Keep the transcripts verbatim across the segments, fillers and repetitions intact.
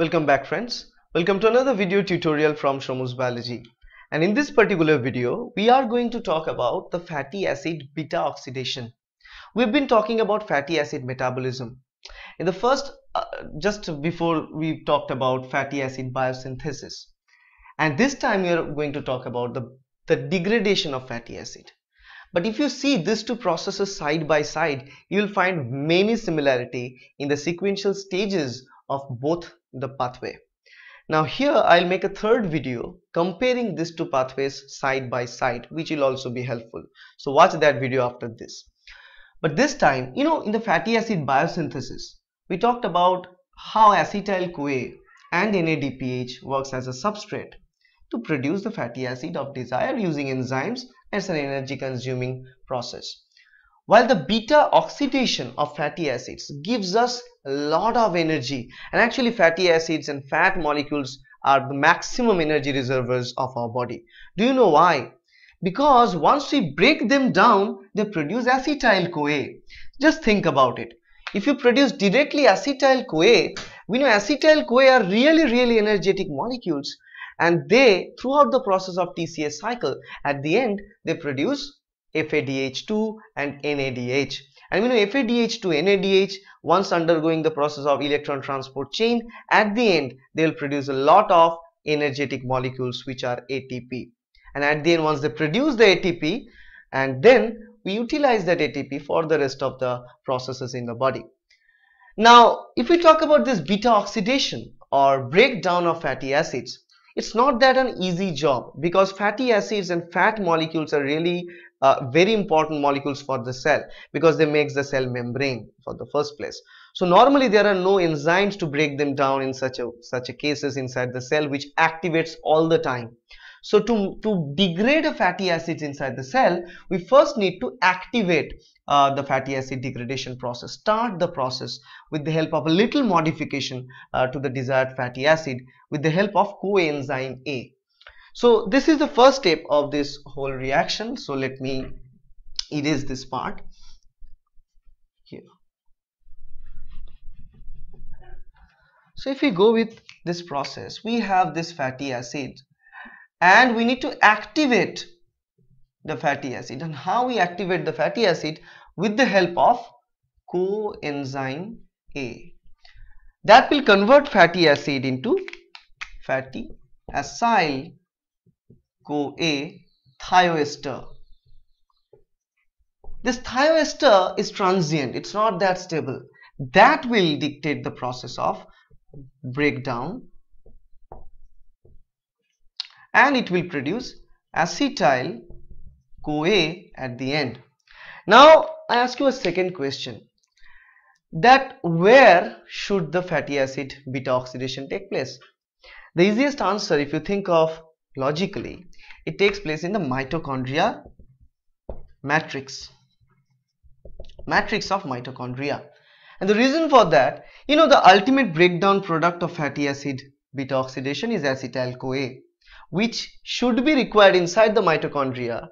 Welcome back friends, welcome to another video tutorial from Shomu's Biology, and in this particular video we are going to talk about the fatty acid beta oxidation. We've been talking about fatty acid metabolism. In the first, uh, just before we talked about fatty acid biosynthesis, and this time we are going to talk about the, the degradation of fatty acid. But if you see these two processes side by side, you will find many similarity in the sequential stages of both the pathway. Now here I'll make a third video comparing these two pathways side by side, which will also be helpful. So watch that video after this. But this time, you know, in the fatty acid biosynthesis, we talked about how acetyl-CoA and N A D P H works as a substrate to produce the fatty acid of desire using enzymes. It's an energy consuming process, while the beta oxidation of fatty acids gives us a lot of energy, and actually fatty acids and fat molecules are the maximum energy reservoirs of our body. Do you know why? Because once we break them down, they produce acetyl-CoA. Just think about it. If you produce directly acetyl-CoA, we know acetyl-CoA are really really energetic molecules, and they, throughout the process of T C A cycle, at the end they produce F A D H two and N A D H. And we know F A D H two, N A D H, once undergoing the process of electron transport chain, at the end they will produce a lot of energetic molecules which are A T P. And at the end, once they produce the A T P, and then we utilize that A T P for the rest of the processes in the body. Now if we talk about this beta oxidation or breakdown of fatty acids, it's not that an easy job, because fatty acids and fat molecules are really uh, very important molecules for the cell, because they make the cell membrane for the first place. So normally there are no enzymes to break them down in such a such a cases inside the cell, which activates all the time. So to, to degrade a fatty acids inside the cell, we first need to activate uh, the fatty acid degradation process, start the process with the help of a little modification uh, to the desired fatty acid with the help of coenzyme A. So this is the first step of this whole reaction. So let me erase this part here. So if we go with this process, we have this fatty acid, and we need to activate the fatty acid. And how we activate the fatty acid? With the help of coenzyme A, that will convert fatty acid into fatty acyl-CoA thioester. This thioester is transient, it's not that stable. That will dictate the process of breakdown, and it will produce acetyl-CoA at the end. Now I ask you a second question, that where should the fatty acid beta oxidation take place? The easiest answer, if you think of logically, it takes place in the mitochondria matrix, matrix of mitochondria. And the reason for that, you know, the ultimate breakdown product of fatty acid beta oxidation is acetyl-CoA, which should be required inside the mitochondria,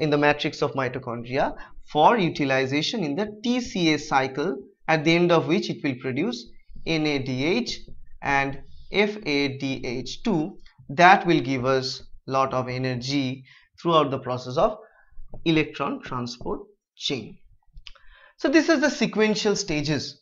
in the matrix of mitochondria, for utilization in the T C A cycle, at the end of which it will produce N A D H and F A D H two. That will give us a lot of energy throughout the process of electron transport chain. So this is the sequential stages.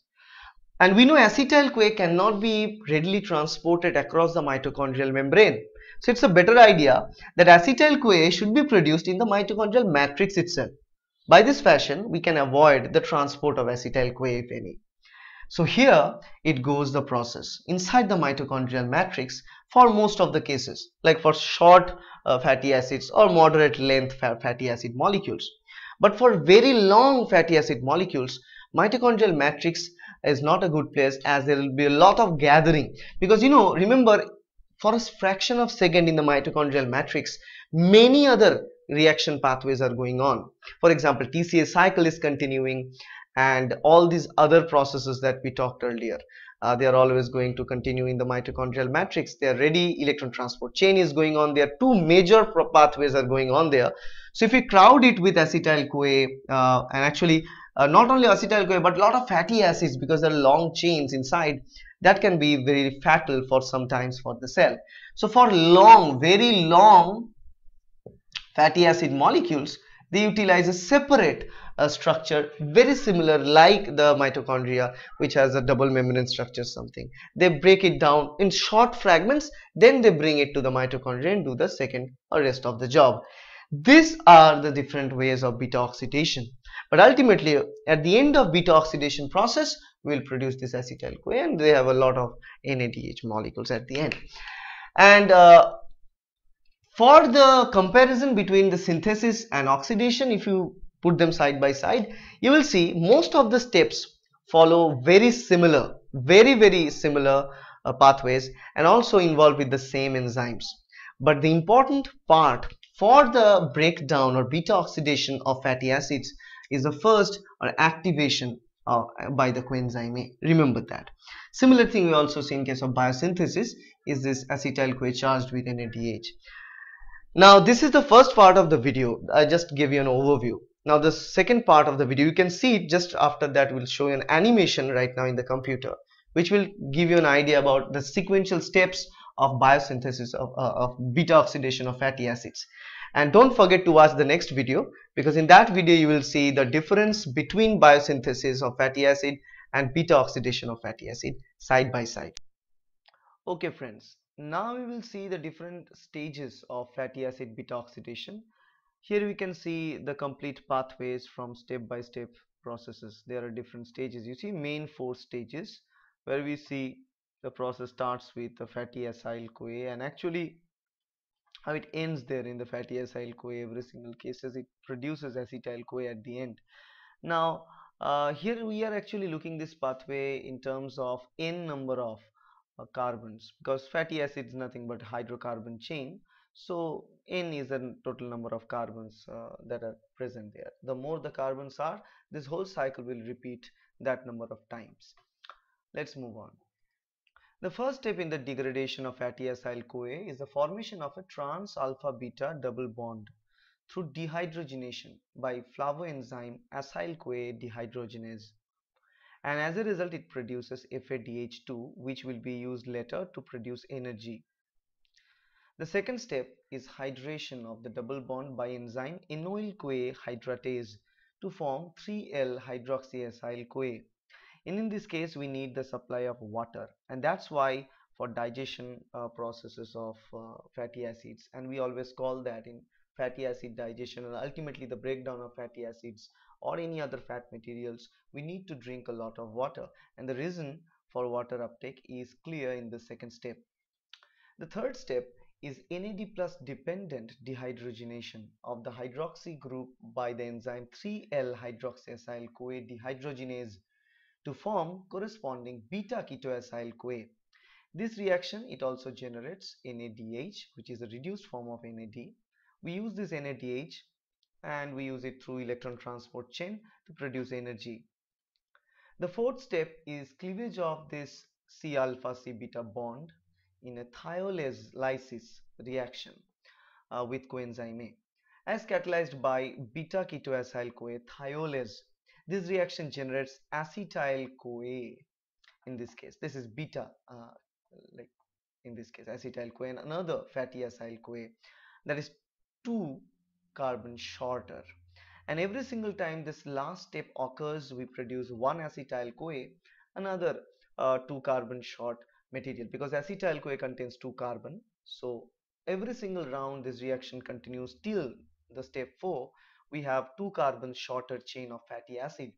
And we know acetyl-CoA cannot be readily transported across the mitochondrial membrane. So it's a better idea that acetyl-CoA should be produced in the mitochondrial matrix itself. By this fashion, we can avoid the transport of acetyl-CoA, if any. So here it goes, the process inside the mitochondrial matrix for most of the cases, like for short uh, fatty acids or moderate length fatty acid molecules. But for very long fatty acid molecules, mitochondrial matrix is not a good place, as there will be a lot of gathering, because you know, remember, for a fraction of a second in the mitochondrial matrix, many other reaction pathways are going on. For example, T C A cycle is continuing, and all these other processes that we talked earlier, uh, they are always going to continue in the mitochondrial matrix. They are ready, electron transport chain is going on. There are two major pathways are going on there. So if we crowd it with acetyl-CoA, uh, and actually uh, not only acetyl-CoA but a lot of fatty acids, because there are long chains inside, that can be very fatal for sometimes for the cell. So for long, very long fatty acid molecules, they utilize a separate uh, structure very similar like the mitochondria, which has a double membrane structure something. They break it down in short fragments, then they bring it to the mitochondria and do the second or rest of the job. These are the different ways of beta oxidation, but ultimately at the end of beta oxidation process we will produce this acetyl-CoA, and they have a lot of N A D H molecules at the end. And uh, for the comparison between the synthesis and oxidation, if you put them side by side, you will see most of the steps follow very similar, very very similar uh, pathways and also involved with the same enzymes. But the important part for the breakdown or beta oxidation of fatty acids is the first or activation of, by the coenzyme A. Remember that. Similar thing we also see in case of biosynthesis is this acetyl-CoA charged with N A D H. Now this is the first part of the video. I just give you an overview. Now the second part of the video, you can see it just after that, we'll show you an animation right now in the computer, which will give you an idea about the sequential steps of biosynthesis of, uh, of beta oxidation of fatty acids. And don't forget to watch the next video, because in that video you will see the difference between biosynthesis of fatty acid and beta oxidation of fatty acid side by side. Okay friends, now we will see the different stages of fatty acid beta oxidation. Here we can see the complete pathways from step by step processes. There are different stages. You see main four stages where we see the process starts with the fatty acyl-CoA, and actually how it ends there in the fatty acyl-CoA. Every single case it produces acetyl-CoA at the end. Now uh, here we are actually looking this pathway in terms of n number of Uh, carbons, because fatty acid is nothing but hydrocarbon chain, so n is the total number of carbons uh, that are present there. The more the carbons are, this whole cycle will repeat that number of times. Let's move on. The first step in the degradation of fatty acyl-CoA is the formation of a trans alpha beta double bond through dehydrogenation by flavoenzyme acyl-CoA dehydrogenase. And as a result, it produces F A D H two, which will be used later to produce energy. The second step is hydration of the double bond by enzyme enoyl-CoA hydratase to form three L hydroxyacyl-CoA. And in this case, we need the supply of water, and that's why for digestion uh, processes of uh, fatty acids, and we always call that in fatty acid digestion and ultimately the breakdown of fatty acids or any other fat materials, we need to drink a lot of water, and the reason for water uptake is clear in the second step. The third step is N A D plus dependent dehydrogenation of the hydroxy group by the enzyme three L hydroxyacyl-CoA dehydrogenase to form corresponding beta-ketoacyl-CoA. This reaction, it also generates N A D H, which is a reduced form of N A D. We use this N A D H and we use it through electron transport chain to produce energy. The fourth step is cleavage of this C alpha C beta bond in a thiolase lysis reaction uh, with coenzyme A, as catalyzed by beta ketoacyl-CoA thiolase. This reaction generates acetyl-CoA in this case. This is beta, uh, like in this case acetyl-CoA, and another fatty acyl-CoA that is two carbon shorter. And every single time this last step occurs, we produce one acetyl-CoA, another uh, two carbon short material, because acetyl-CoA contains two carbon. So every single round this reaction continues till the step four, we have two carbon shorter chain of fatty acid.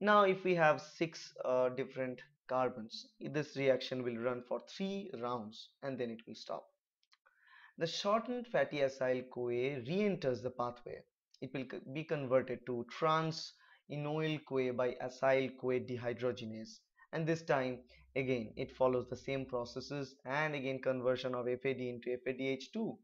Now if we have six uh, different carbons, this reaction will run for three rounds and then it will stop. The shortened fatty acyl-CoA re-enters the pathway. It will be converted to trans-enoyl-CoA by acyl-CoA dehydrogenase, and this time again it follows the same processes, and again conversion of F A D into F A D H two.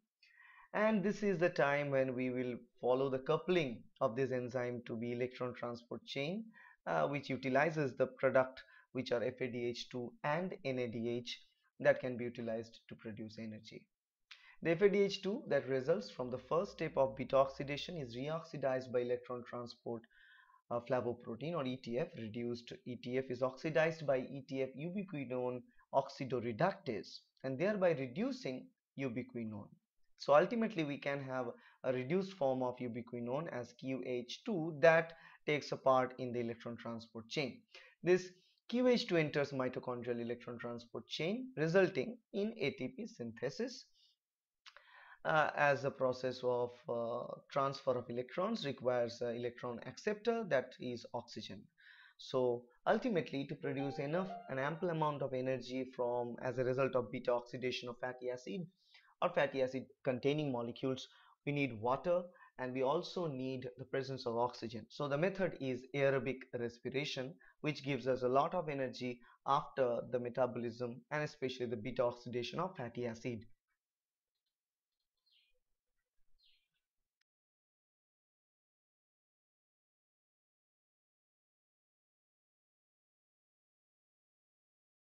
And this is the time when we will follow the coupling of this enzyme to be electron transport chain, uh, which utilizes the product which are F A D H two and N A D H that can be utilized to produce energy. The F A D H two that results from the first step of beta oxidation is reoxidized by electron transport uh, flavoprotein or E T F reduced. E T F is oxidized by E T F ubiquinone oxidoreductase and thereby reducing ubiquinone. So ultimately we can have a reduced form of ubiquinone as Q H two that takes a part in the electron transport chain. This Q H two enters mitochondrial electron transport chain, resulting in A T P synthesis uh, as a process of uh, transfer of electrons requires an electron acceptor, that is oxygen. So ultimately, to produce enough an ample amount of energy from as a result of beta oxidation of fatty acid or fatty acid containing molecules, we need water and we also need the presence of oxygen. So the method is aerobic respiration, which gives us a lot of energy after the metabolism and especially the beta oxidation of fatty acid.